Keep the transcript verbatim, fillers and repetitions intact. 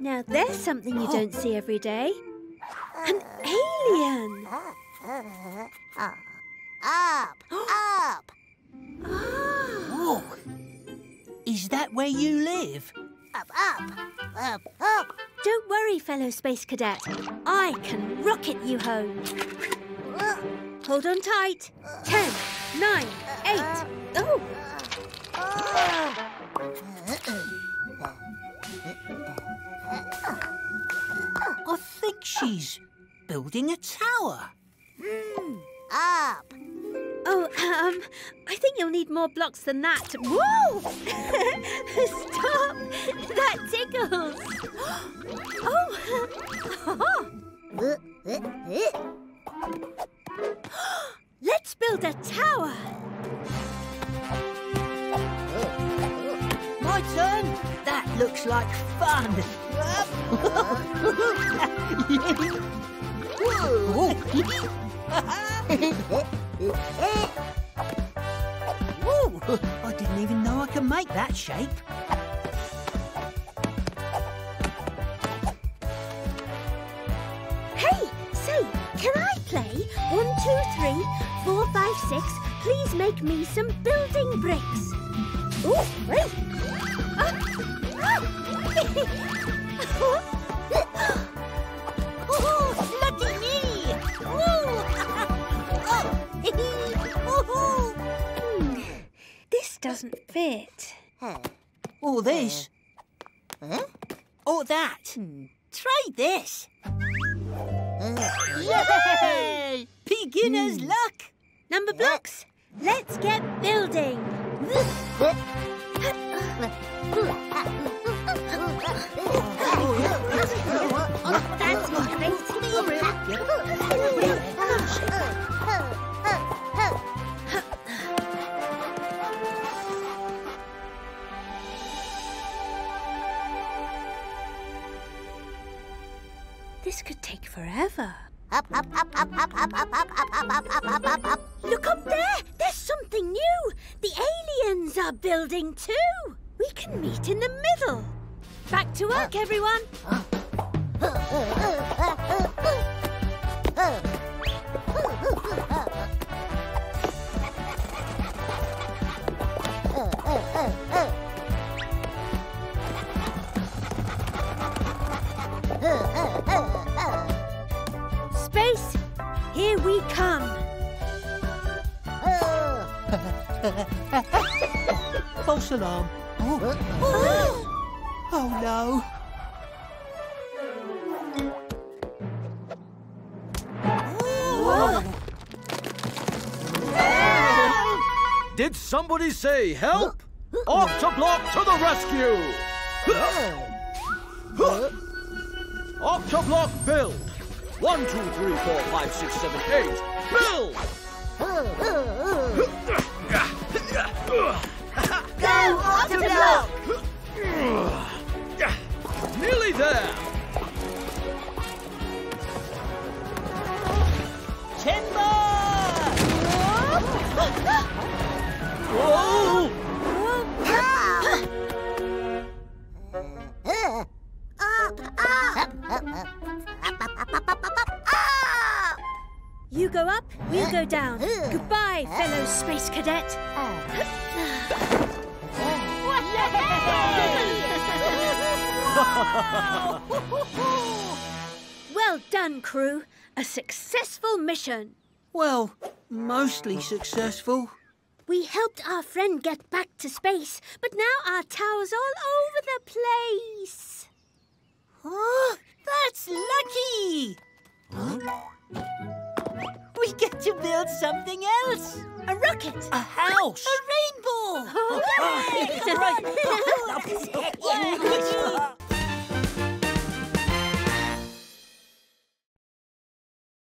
Now there's something you don't see every day. An alien! Up! Up! Oh! Is that where you live? Up, up! Up, up! Don't worry, fellow space cadet. I can rocket you home. Uh, Hold on tight. Uh, Ten, nine, eight. Uh, oh! Uh, I think she's building a tower. Mm, up. Oh, um, I think you'll need more blocks than that. Whoa! Stop! That tickles. Oh! Let's build a tower. My turn. That looks like fun. Whoa! I didn't even know I could make that shape. Hey, say, can I play? One, two, three, four, five, six. Please make me some building bricks. Ooh, wait. Oh. Doesn't fit. Or this. Huh? Or that. Hmm. Try this. Yay! Beginner's mm. luck. Number blocks. Let's get building. That's motivating. This could take forever. Up, up, up, up, up, up, up, up, up, up, up, up, up, up. Look up there! There's something new! The aliens are building too! We can meet in the middle. Back to work, everyone! Space, here we come. False alarm. Oh, oh. Oh no. Oh. Did somebody say help? Octoblock to the rescue! Octoblock build! One, two, three, four, five, six, seven, eight. Build! Go, Octoblock! Nearly there! Timber! Whoa! Whoa! Up, up! Up, up, up, up, up, up, up, up! You go up, we'll go down. Goodbye, fellow space cadet. Well done, crew. A successful mission. Well, mostly successful. We helped our friend get back to space, but now our tower's all over the place. Oh, that's lucky! Huh? We get to build something else! A rocket! A house! A rainbow! Oh, yay! It's a rainbow!